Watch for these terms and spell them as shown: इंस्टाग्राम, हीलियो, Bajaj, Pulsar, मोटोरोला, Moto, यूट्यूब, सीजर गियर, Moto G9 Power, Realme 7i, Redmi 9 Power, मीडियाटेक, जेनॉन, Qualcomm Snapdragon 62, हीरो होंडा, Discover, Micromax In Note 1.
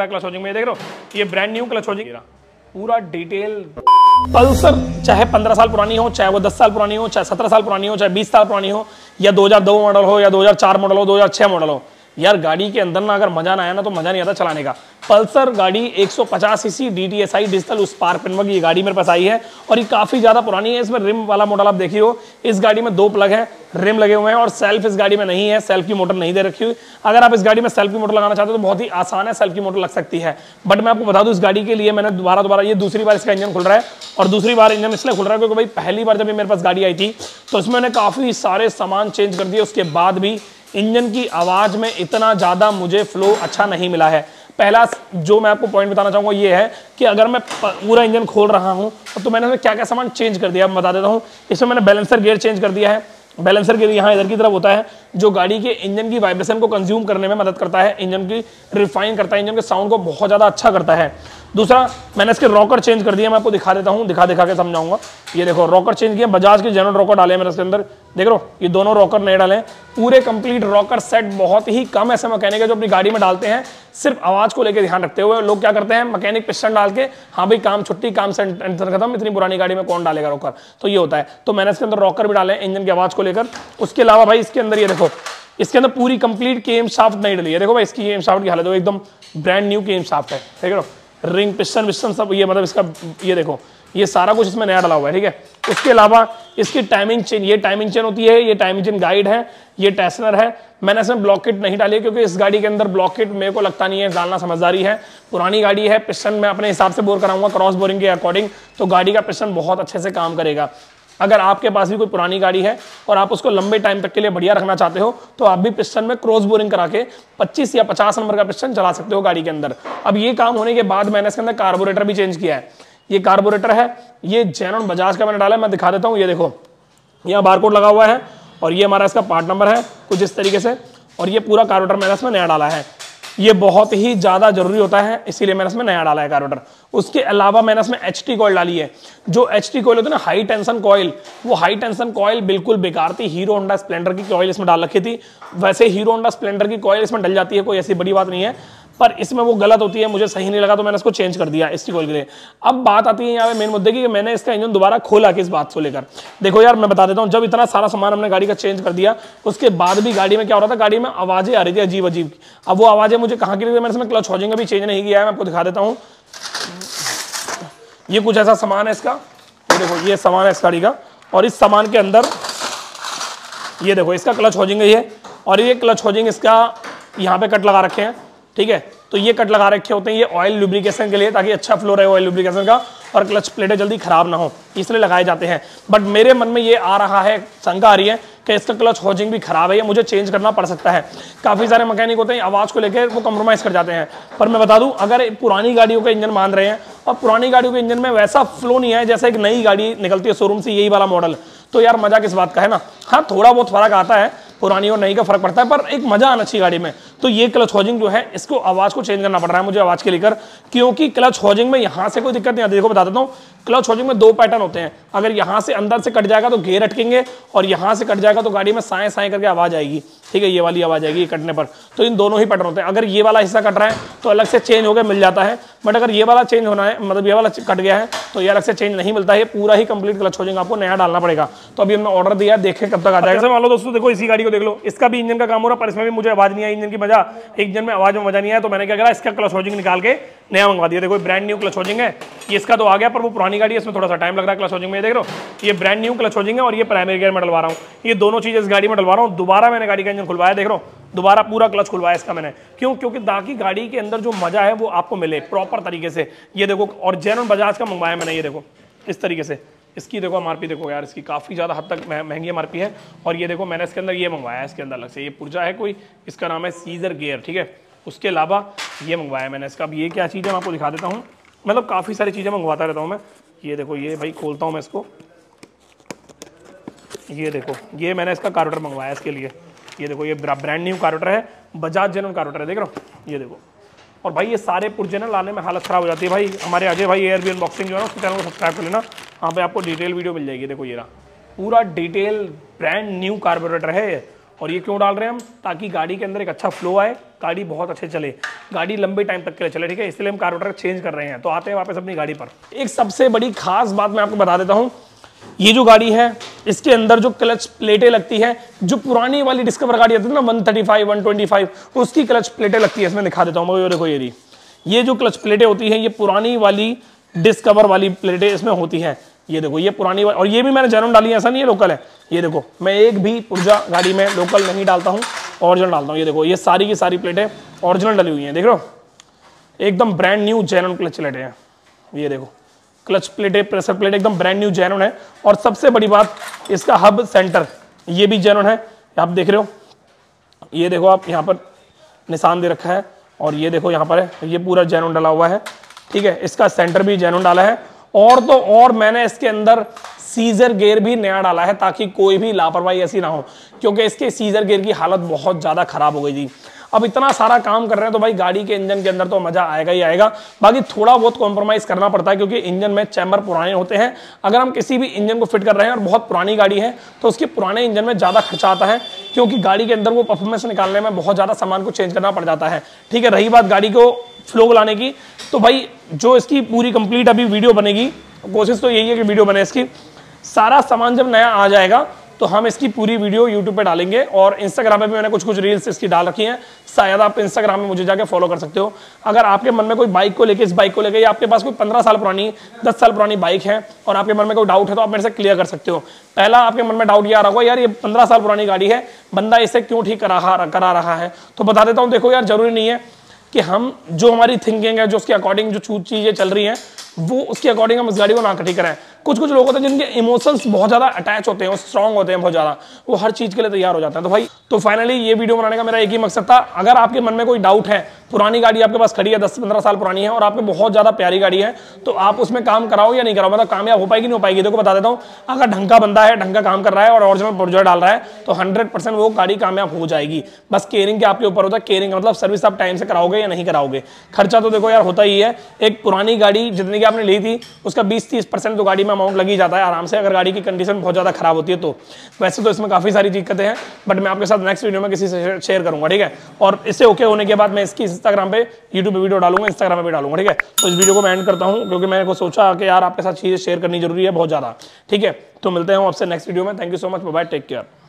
लग रहा है क्लच होल्डिंग में, ये देख रहे हो, ये ब्रांड न्यू क्लच होल्डिंग पूरा डिटेल। पल्सर चाहे 15 साल पुरानी हो, चाहे वो 10 साल पुरानी हो, चाहे 17 साल पुरानी हो, चाहे 20 साल पुरानी हो, या 2002 मॉडल हो, या 2004 मॉडल हो, 2006 मॉडल हो, यार गाड़ी के अंदर ना अगर मजा ना आया ना तो मजा नहीं आता चलाने का। पल्सर गाड़ी 150 CC DTSI digital spark plug ये गाड़ी मेरे पास आई है और ये काफी ज्यादा पुरानी है। इसमें रिम वाला मॉडल आप देखिए हो, इस गाड़ी में 2 प्लग है, रिम लगे हुए हैं और सेल्फ इस गाड़ी में नहीं है, सेल्फ की मोटर नहीं दे रखी हुई। अगर आप इस गाड़ी में सेल्फ की मोटर लगाना चाहते हो तो बहुत ही आसान है, सेल्फ की मोटर लग सकती है। बट मैं आपको बता दूं, इस गाड़ी के लिए मैंने दोबारा ये दूसरी बार इसका इंजन खुल रहा है और दूसरी बार इंजन इसलिए खुल रहा है क्योंकि भाई पहली बार जब ये मेरे पास गाड़ी आई थी तो इसमें मैंने काफी सारे सामान चेंज कर दिए, उसके बाद भी इंजन की आवाज में इतना ज्यादा मुझे फ्लो अच्छा नहीं मिला है। पहला जो मैं आपको पॉइंट बताना चाहूंगा ये है कि अगर मैं पूरा इंजन खोल रहा हूं तो मैंने इसमें क्या क्या सामान चेंज कर दिया बता देता हूं। इसमें मैंने बैलेंसर गियर चेंज कर दिया है। बैलेंसर गियर यहाँ इधर की तरफ होता है जो गाड़ी के इंजन की वाइब्रेशन को कंज्यूम करने में मदद करता है, इंजन की रिफाइन करता है, इंजन के साउंड को बहुत ज्यादा अच्छा करता है। दूसरा मैंने इसके रॉकर चेंज कर दिया, मैं आपको दिखा देता हूँ, दिखा के समझाऊंगा। ये देखो रॉकर चेंज किया, बजाज के जेनरल रॉकर डाले मैंने इसके अंदर, देख लो ये दोनों रॉकर नए डाले, पूरे कंप्लीट रॉकर सेट। बहुत ही कम ऐसे मैकेनिक है जो अपनी गाड़ी में डालते हैं, सिर्फ आवाज को लेकर ध्यान रखते हुए। लोग क्या करते हैं, मैकेनिक पिस्टन डाल के, हाँ भाई काम छुट्टी, काम से खत्म, इतनी पुरानी गाड़ी में कौन डालेगा रॉकर, तो ये होता है। तो मैंने इसके अंदर रॉकर भी डाले इंजन की आवाज को लेकर। उसके अलावा भाई इसके अंदर ये देखो, इसके अंदर पूरी कंप्लीट केम शाफ्ट नहीं डली है। देखो भाई इसकी केम शाफ्ट की हालत है, एकदम ब्रांड न्यू केम शाफ्ट है, ठीक है। रिंग पिस्टन विस्टन सब ये मतलब इसका ये देखो ये सारा कुछ इसमें नया डाला हुआ है, ठीक है। उसके अलावा इसकी टाइमिंग चेन, ये टाइमिंग चेन होती है, ये टाइमिंग चेन गाइड है, ये टेसनर है। मैंने इसमें ब्लॉकेट नहीं डाली क्योंकि इस गाड़ी के अंदर ब्लॉकेट मेरे को लगता नहीं है डालना समझदारी है। पुरानी गाड़ी है, पिस्टन मैं अपने हिसाब से बोर कराऊंगा क्रॉस बोरिंग के अकॉर्डिंग, तो गाड़ी का पिस्टन बहुत अच्छे से काम करेगा। अगर आपके पास भी कोई पुरानी गाड़ी है और आप उसको लंबे टाइम तक के लिए बढ़िया रखना चाहते हो तो आप भी पिस्टन में क्रॉस बोरिंग करा के 25 या 50 नंबर का पिस्टन चला सकते हो गाड़ी के अंदर। अब ये काम होने के बाद मैंने इसके अंदर कार्बोरेटर भी चेंज किया है। ये कार्बोरेटर है, ये जेनॉन बजाज का मैंने डाला है, मैं दिखा देता हूँ। ये देखो यहाँ बारकोड लगा हुआ है और ये हमारा इसका पार्ट नंबर है कुछ इस तरीके से, और ये पूरा कार्बोरेटर मैंने इसमें नया डाला है। ये बहुत ही ज़्यादा जरूरी होता है इसीलिए मैंने इसमें नया डाला है कार्बोरेटर। उसके अलावा मैंने इसमें HT कॉइल डाली है। जो HT कॉइल होती है ना, हाई टेंशन कॉइल, वो हाई टेंशन कॉइल बिल्कुल बेकार थी। हीरो होंडा स्प्लेंडर की कॉइल इसमें डाल रखी थी, वैसे हीरो होंडा स्प्लेंडर की कॉइल इसमें डल जाती है, कोई ऐसी बड़ी बात नहीं है, पर इसमें वो गलत होती है, मुझे सही नहीं लगा तो मैंने इसको चेंज कर दिया HT कॉइल के लिए। अब बात आती है यहाँ पे मेन मुद्दे की, मैंने इसका इंजन दोबारा खोला किस बात को लेकर। देखो यार मैं बता देता हूँ, जब इतना सारा सामान हमने गाड़ी का चेंज कर दिया उसके बाद भी गाड़ी में क्या हो रहा था, गाड़ी में आवाजें आ रही थी अजीब अजीब। अब वो आवाजें मुझे कहाँ की रही थी, मैंने इसमें क्लच होल्डिंग भी चेंज नहीं किया है, मैं आपको दिखा देता हूँ। ये कुछ ऐसा सामान है इसका, देखो ये सामान है इस गाड़ी का, और इस सामान के अंदर ये देखो इसका क्लच होल्डिंग है, और ये क्लच होल्डिंग इसका यहाँ पे कट लगा रखे हैं, ठीक है। तो ये कट लगा रखे होते हैं ये ऑयल लुब्रिकेशन के लिए, ताकि अच्छा फ्लो रहे ऑयल लुब्रिकेशन का और क्लच प्लेटें जल्दी खराब ना हो, इसलिए लगाए जाते हैं। बट मेरे मन में ये आ रहा है, शंका आ रही है कि इसका क्लच होल्डिंग भी खराब है, ये मुझे चेंज करना पड़ सकता है। काफ़ी सारे मैकेनिक होते हैं आवाज़ को लेकर वो कॉम्प्रोमाइज़ कर जाते हैं, पर मैं बता दूं अगर पुरानी गाड़ियों का इंजन मान रहे हैं और पुरानी गाड़ियों के इंजन में वैसा फ्लो नहीं है जैसा एक नई गाड़ी निकलती है शोरूम से यही वाला मॉडल, तो यार मज़ा किस बात का है ना। हाँ थोड़ा बहुत फर्क आता है, पुरानी और नई का फर्क पड़ता है, पर एक मजा आना चाहिए गाड़ी में। तो ये क्लच होल्डिंग जो है इसको आवाज को चेंज करना पड़ रहा है मुझे आवाज के लेकर, क्योंकि क्लच होल्डिंग में यहाँ से कोई दिक्कत नहीं आती। देखो बता देता हूँ, क्लच होल्डिंग में 2 पैटर्न होते हैं, अगर यहाँ से अंदर से कट जाएगा तो गेयर अटकेंगे और यहाँ से कट जाएगा तो गाड़ी में साए साए करके आवाज आएगी, ठीक है, ये वाली आवाज आएगी कटने पर। तो इन दोनों ही पैटर्न होते हैं, अगर ये वाला हिस्सा कट रहा है तो अलग से चेंज होकर मिल जाता है, बट अगर ये वाला चेंज होना है मतलब ये वाला कट गया है तो ये अलग से चेंज नहीं मिलता है, पूरा ही कंप्लीट क्लच होल्डिंग आपको नया डालना पड़ेगा। तो अभी हमने ऑर्डर दिया, देखें कब तक आ जाएगा। मान लो दोस्तों, देखो इसी गाड़ी को देख लो, इसका भी इंजन का काम हो रहा है पर इसमें भी मुझे आवाज नहीं आई, इंजन की मजा इंजन में आवाज में मजा नहीं आया, तो मैंने क्या करा इसका क्लच होल्डिंग निकाल के नया मंगवा दिया। देखो ब्रांड न्यू क्लच होल्डिंग है, ये इसका तो आ गया, पर वो पुरानी गाड़ी है इसमें थोड़ा सा टाइम लग रहा है क्लच होल्डिंग में, ये देख रहे हो। ये ब्रांड न्यू क्लच होल्डिंग है और ये प्राइमरी गियर में डलवा रहा हूँ, ये दोनों चीज़ इस गाड़ी में डलवा रहा हूँ। दोबारा मैंने गाड़ी का इंजन खुलवाया, देख रहा हूँ, दोबारा पूरा क्लच खुलवाया इसका मैंने, क्यों, क्योंकि ताकि गाड़ी के अंदर जो मजा है वो आपको मिले प्रॉपर तरीके से। ये देखो, और जेनॉन बजाज का मंगवाया मैंने, ये देखो इस तरीके से, इसकी देखो MRP देखो यार, इसकी काफ़ी ज़्यादा हद तक महंगी MRP है। और ये देखो मैंने इसके अंदर ये मंगवाया है, इसके अंदर अलग से ये पुर्जा है कोई, इसका नाम है सीजर गियर, ठीक है। उसके अलावा ये मंगवाया मैंने इसका। अब ये क्या चीज़ है मैं आपको दिखा देता हूँ, मतलब काफ़ी सारी चीज़ें मंगवाता रहता हूँ मैं। ये देखो, ये भाई खोलता हूँ मैं इसको, ये देखो, ये मैंने इसका कार्बोरेटर मंगवाया इसके लिए, ये देखो, ये ब्रांड न्यू कार्बोरेटर है, बजाज जेनॉन कार्बोरेटर है, देख रहा हूँ, ये देखो। और भाई ये सारे पुर्जे ना लाने में हालत ख़राब हो जाती है भाई। हमारे अजय भाई एयरबी अनबॉक्सिंग जो है ना, उसके चैनल को सब्सक्राइब कर लेना, वहाँ पे आपको डिटेल वीडियो मिल जाएगी। देखो ये रहा पूरा डिटेल ब्रांड न्यू कार्बोरेटर है और ये क्यों डाल रहे हैं हम? ताकि गाड़ी के अंदर एक अच्छा फ्लो आए, गाड़ी बहुत अच्छे चले, गाड़ी लंबे टाइम तक के लिए चले, ठीक है। इसलिए हम कार्बोरेटर चेंज कर रहे हैं। तो आते हैं वापस अपनी गाड़ी पर। एक सबसे बड़ी खास बात मैं आपको बता देता हूँ, ये जो गाड़ी है इसके अंदर जो क्लच प्लेटें लगती है, जो पुरानी वाली डिस्कवर गाड़ी आती है ना 135 125 उसकी क्लच प्लेटें लगती है। इसमें दिखा देता हूँ, देखो ये जो क्लच प्लेटें होती हैं ये पुरानी वाली डिस्कवर वाली प्लेटें इसमें होती हैं। ये देखो ये पुरानी वाली, और ये भी मैंने जर्मन डाली है, ऐसा नहीं है लोकल है। ये देखो मैं एक भी पुर्जा गाड़ी में लोकल नहीं डालता हूँ, ऑरिजिनल डालता हूँ। ये देखो ये सारी की सारी प्लेटें ऑरिजिनल डली हुई हैं, देख लो एकदम ब्रांड न्यू जैनन क्लच प्लेटें हैं। ये देखो क्लच प्लेटें, प्रेशर प्लेट एकदम ब्रांड न्यू जैनन है। और सबसे बड़ी बात इसका हब सेंटर ये भी जैनन है, आप देख रहे हो। ये देखो आप यहाँ पर निशान दे रखा है, और ये देखो यहाँ पर है, ये पूरा जैनन डाला हुआ है, ठीक है। इसका सेंटर भी जैनन डाला है, और तो और मैंने इसके अंदर सीजर गेयर भी नया डाला है ताकि कोई भी लापरवाही ऐसी ना हो, क्योंकि इसके सीजर गेयर की हालत बहुत ज़्यादा खराब हो गई थी। अब इतना सारा काम कर रहे हैं तो भाई गाड़ी के इंजन के अंदर तो मजा आएगा ही आएगा। बाकी थोड़ा बहुत कॉम्प्रोमाइज़ करना पड़ता है क्योंकि इंजन में चैम्बर पुराने होते हैं। अगर हम किसी भी इंजन को फिट कर रहे हैं और बहुत पुरानी गाड़ी है तो उसके पुराने इंजन में ज़्यादा खर्चा आता है, क्योंकि गाड़ी के अंदर वो परफॉर्मेंस निकालने में बहुत ज़्यादा सामान को चेंज करना पड़ जाता है, ठीक है। रही बात गाड़ी को फ्लो लाने की, तो भाई जो इसकी पूरी कंप्लीट अभी वीडियो बनेगी, कोशिश तो यही है कि वीडियो बने इसकी। सारा सामान जब नया आ जाएगा तो हम इसकी पूरी वीडियो YouTube पे डालेंगे, और Instagram पे भी मैंने कुछ कुछ रील्स इसकी डाल रखी हैं, शायद आप Instagram में मुझे जाके फॉलो कर सकते हो। अगर आपके मन में कोई बाइक को लेके, इस बाइक को लेके, या आपके पास कोई 15 साल पुरानी 10 साल पुरानी बाइक है और आपके मन में कोई डाउट है तो आप मेरे से क्लियर कर सकते हो। पहला आपके मन में डाउट ये आ रहा होगा, यार ये 15 साल पुरानी गाड़ी है, बंदा इसे क्यों ठीक करा रहा है? तो बता देता हूँ, देखो यार जरूरी नहीं है कि हम जो हमारी थिंकिंग है, जो उसके अकॉर्डिंग जो चीज़ें चल रही हैं वो उसके अकॉर्डिंग हम इस गाड़ी को ना ठीक कराएं। कुछ कुछ लोग होते हैं जिनके इमोशंस बहुत ज़्यादा अटैच होते हैं, वो स्ट्रांग होते हैं बहुत ज़्यादा, वो हर चीज़ के लिए तैयार हो जाता है। तो भाई तो फाइनली ये वीडियो बनाने का मेरा एक ही मकसद था, अगर आपके मन में कोई डाउट है, पुरानी गाड़ी आपके पास खड़ी है 10-15 साल पुरानी है और आपके बहुत ज़्यादा प्यारी गाड़ी है, तो आप उसमें काम कराओ या नहीं कराओ, मतलब कामयाब हो पाएगी नहीं हो पाएगी। देखो बता देता हूँ, अगर ढंग का बंदा है, ढंग का काम कर रहा है और ओरिजिनल पुर्जा डाल रहा है तो 100% वो गाड़ी कामयाब हो जाएगी। बस केयरिंग के आपके ऊपर होता है, केयरिंग मतलब सर्विस आप टाइम से कराओगे या नहीं कराओगे। खर्चा तो देखो यार होता ही है, एक पुरानी गाड़ी जितनी कि आपने ली थी उसका 20-30% तो गाड़ी में अमाउंट लगी जाता है आराम से, अगर गाड़ी की कंडीशन बहुत ज़्यादा खराब होती है तो। वैसे तो इसमें काफ़ी सारी दिक्कतें हैं, बट मैं आपके साथ नेक्स्ट वीडियो में किसी से शेयर करूंगा, ठीक है। और इससे ओके होने के बाद मैं इसकी इंस्टाग्राम पे, यूट्यूब पे वीडियो डालूंगा, इंस्टाग्राम पे भी डालूंगा, ठीक है। तो इस वीडियो को मैं एंड करता हूँ क्योंकि मैंने को सोचा कि यार आपके साथ चीज़ें शेयर करनी जरूरी है बहुत ज़्यादा, ठीक है। तो मिलते हैं आपसे नेक्स्ट वीडियो में। Thank you so much, bye, take care.